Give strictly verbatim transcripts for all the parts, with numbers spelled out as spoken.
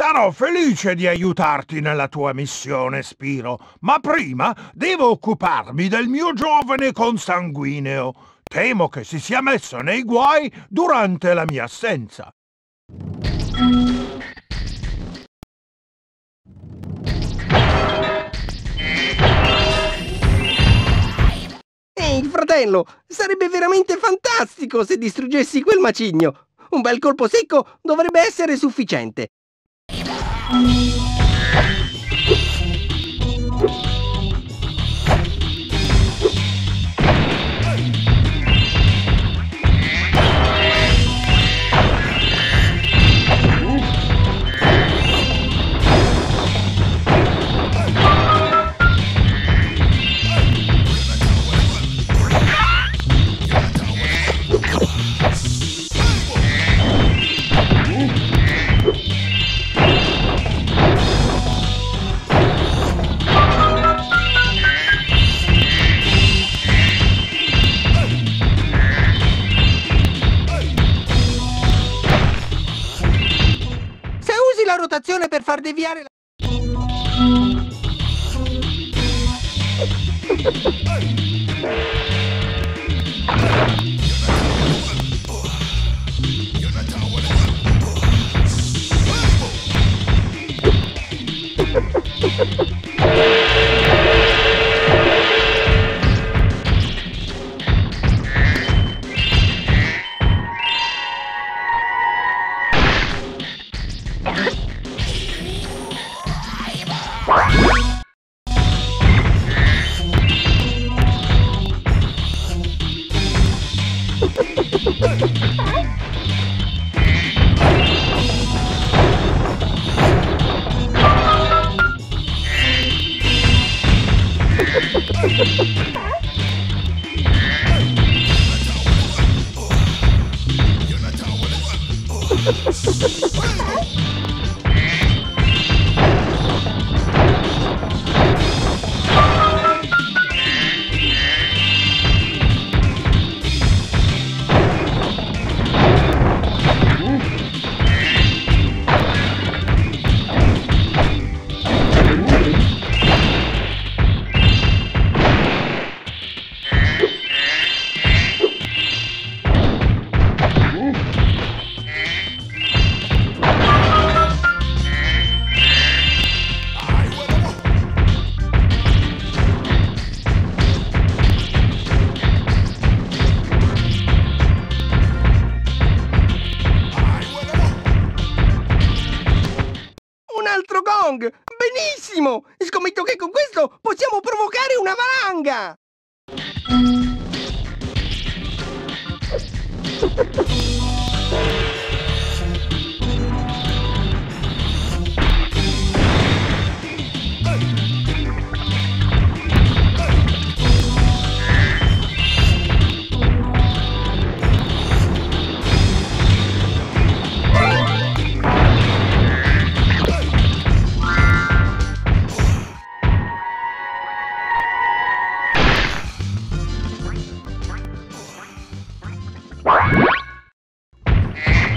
Sarò felice di aiutarti nella tua missione, Spiro, ma prima devo occuparmi del mio giovane consanguineo. Temo che si sia messo nei guai durante la mia assenza. Ehi, fratello, sarebbe veramente fantastico se distruggessi quel macigno. Un bel colpo secco dovrebbe essere sufficiente. Per far deviare la... Benissimo! Scommetto che con questo possiamo provocare una valanga! Yeah.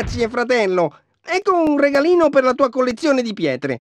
Grazie, fratello. Ecco un regalino per la tua collezione di pietre.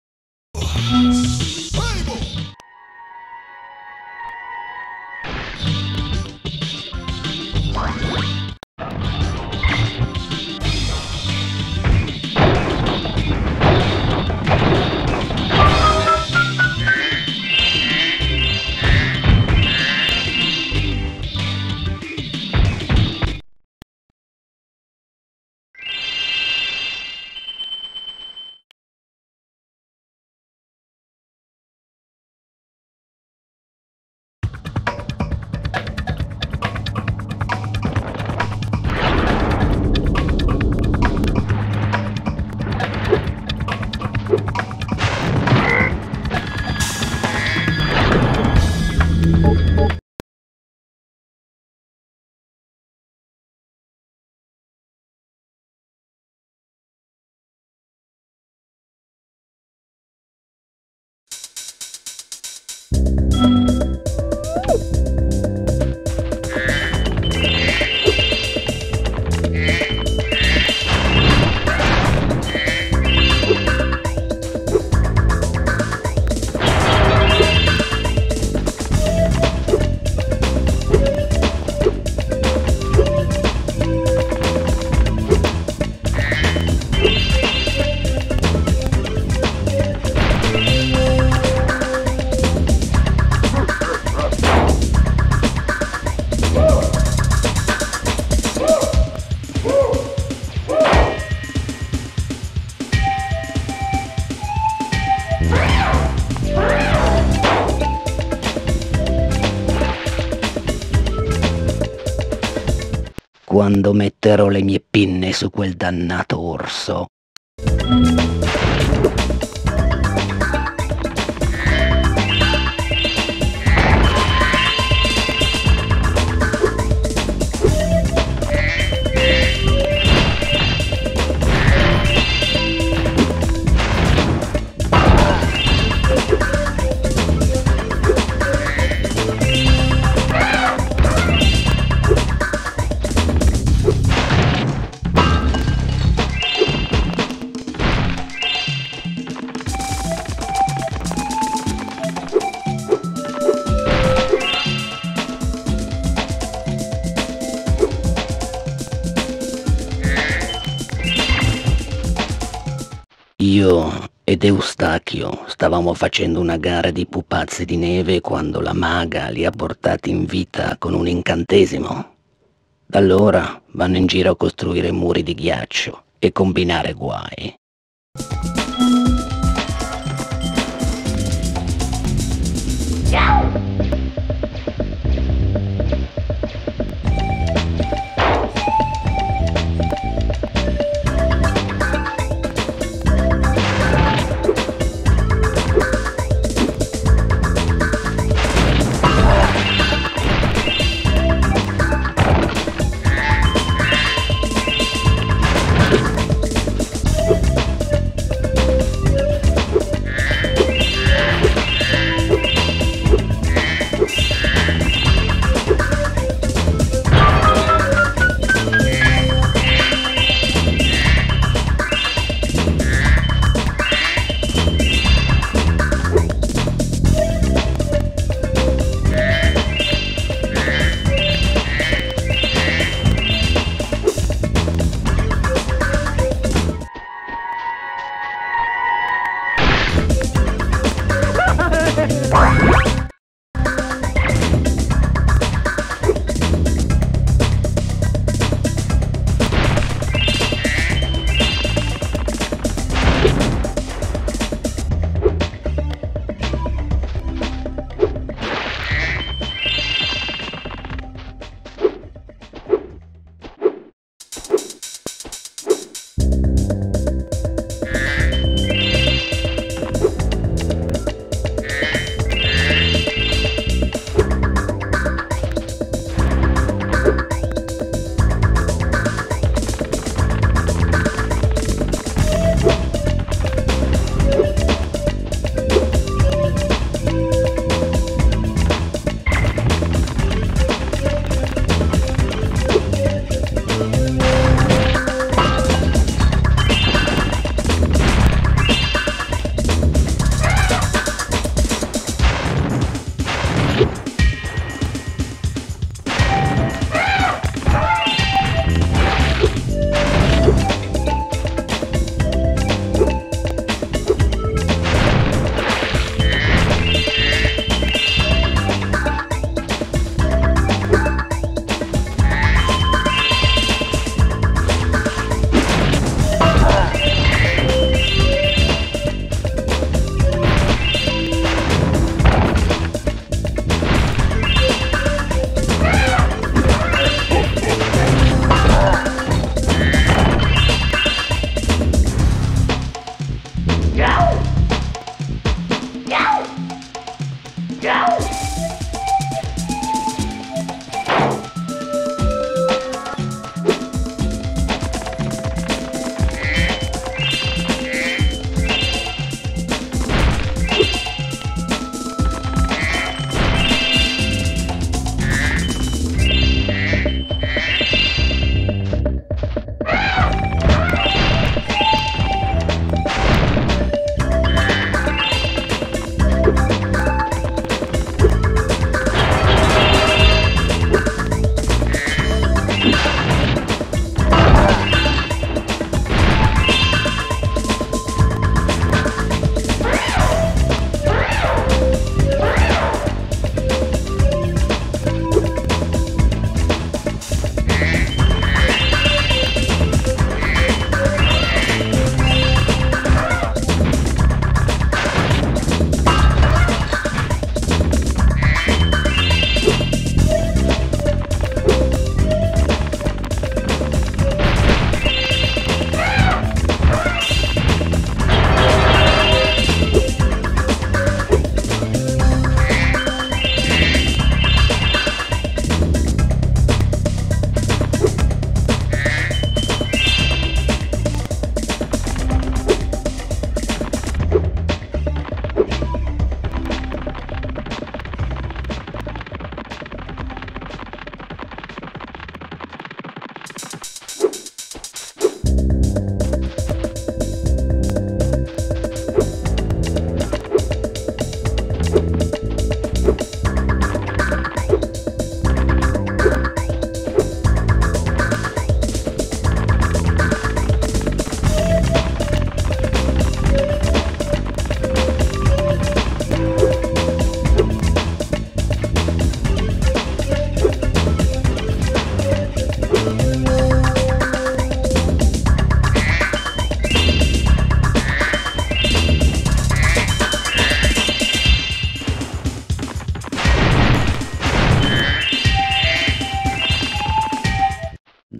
Quando metterò le mie pinne su quel dannato orso. Io ed Eustachio stavamo facendo una gara di pupazzi di neve quando la maga li ha portati in vita con un incantesimo. Da allora vanno in giro a costruire muri di ghiaccio e combinare guai.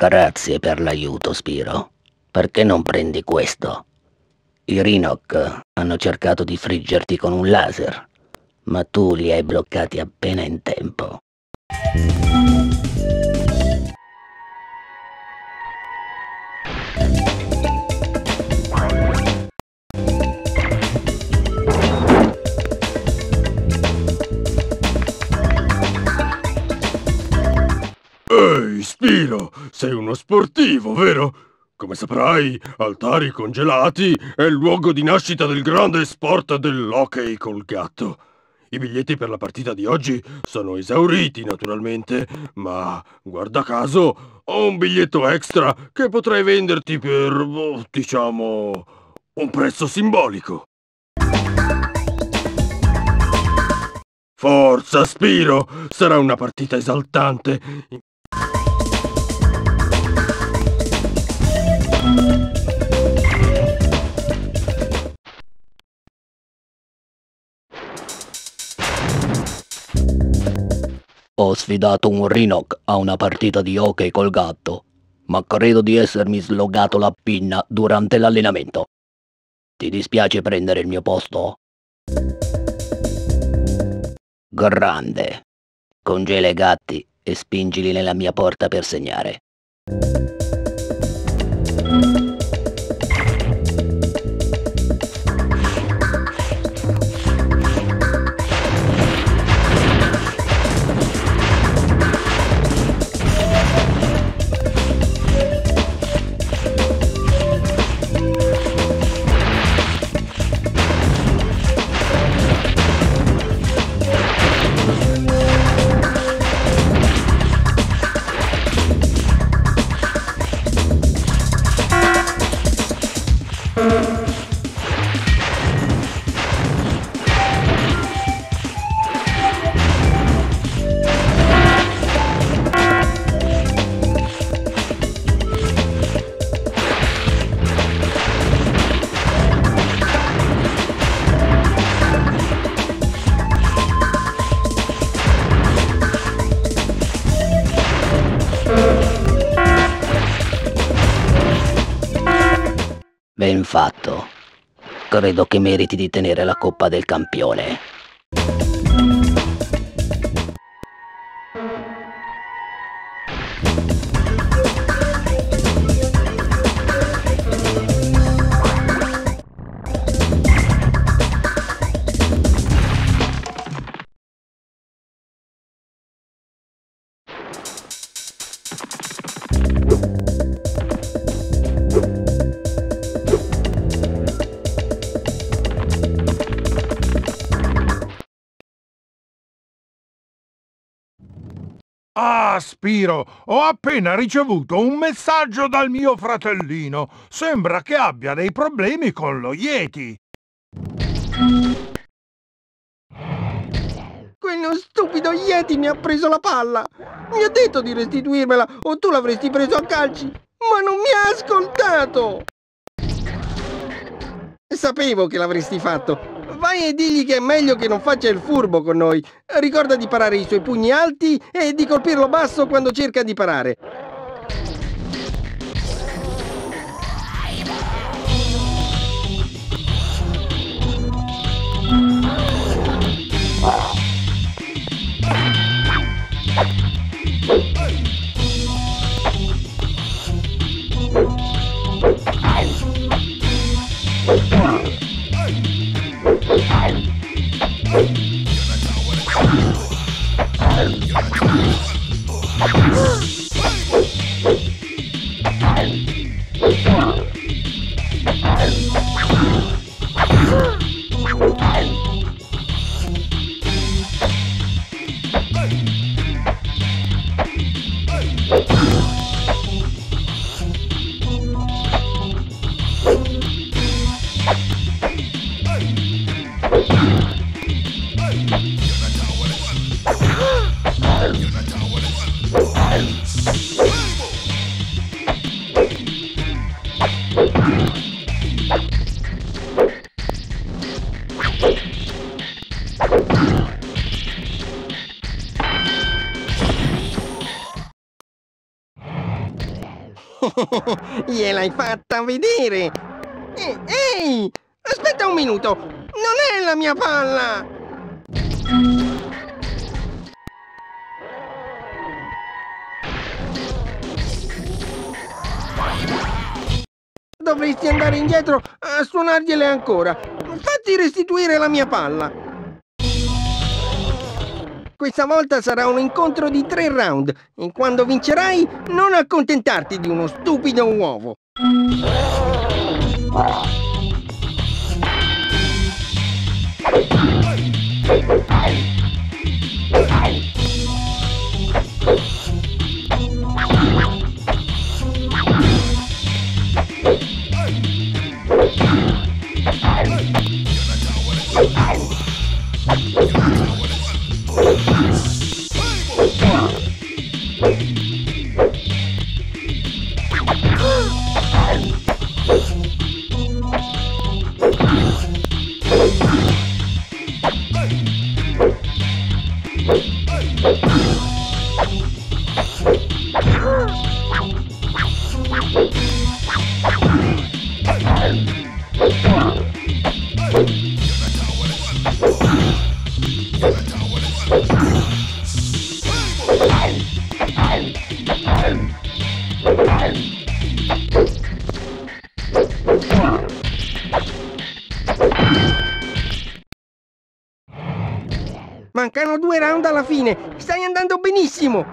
Grazie per l'aiuto, Spiro. Perché non prendi questo? I Rinoch hanno cercato di friggerti con un laser, ma tu li hai bloccati appena in tempo. Ehi, Spiro, sei uno sportivo, vero? Come saprai, Altari Congelati è il luogo di nascita del grande sport dell'hockey col gatto. I biglietti per la partita di oggi sono esauriti, naturalmente, ma, guarda caso, ho un biglietto extra che potrei venderti per, diciamo, un prezzo simbolico. Forza, Spiro! Sarà una partita esaltante! Ho sfidato un Rinoch a una partita di hockey col gatto, ma credo di essermi slogato la pinna durante l'allenamento. Ti dispiace prendere il mio posto? Grande. Congela i gatti e spingili nella mia porta per segnare. Ben fatto. Credo che meriti di tenere la Coppa del Campione. Ah, Spiro, ho appena ricevuto un messaggio dal mio fratellino. Sembra che abbia dei problemi con lo Yeti. Quello stupido Yeti mi ha preso la palla. Mi ha detto di restituirmela o tu l'avresti preso a calci, ma non mi ha ascoltato. Sapevo che l'avresti fatto. Vai e digli che è meglio che non faccia il furbo con noi. Ricorda di parare i suoi pugni alti e di colpirlo basso quando cerca di parare. Yeah. Gliel'hai fatta vedere! Ehi, ehi! Aspetta un minuto! Non è la mia palla! Dovresti andare indietro a suonargliele ancora! Fatti restituire la mia palla! Questa volta sarà un incontro di tre round e quando vincerai non accontentarti di uno stupido uovo. Mancano due round alla fine, stai andando benissimo!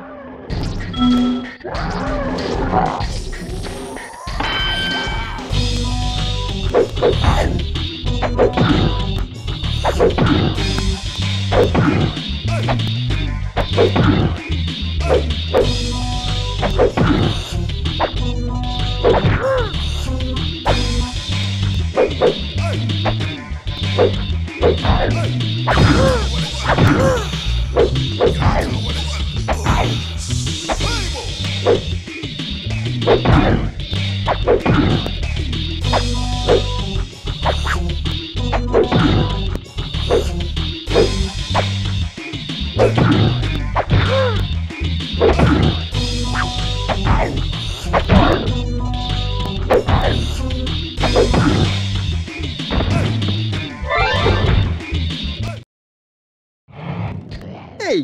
Ehi,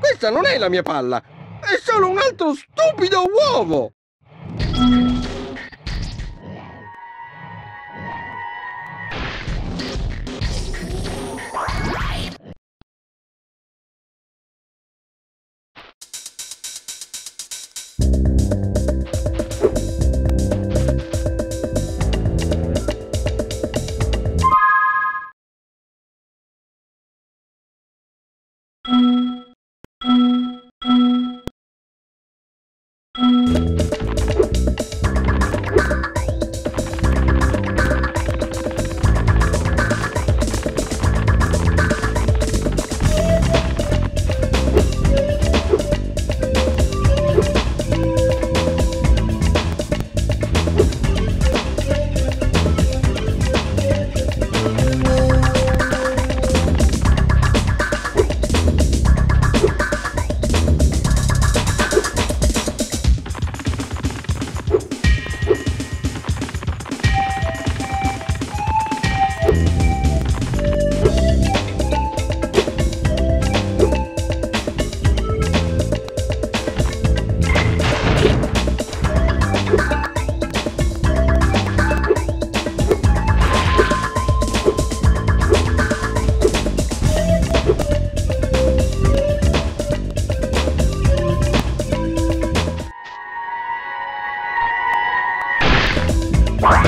questa non è la mia palla, è solo un altro stupido uovo! Ha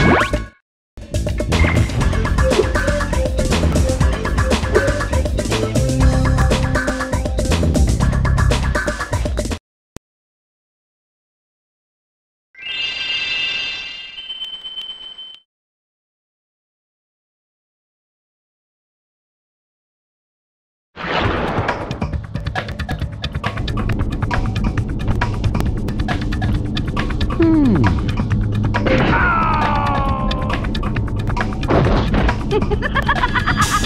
ha ha ha ha!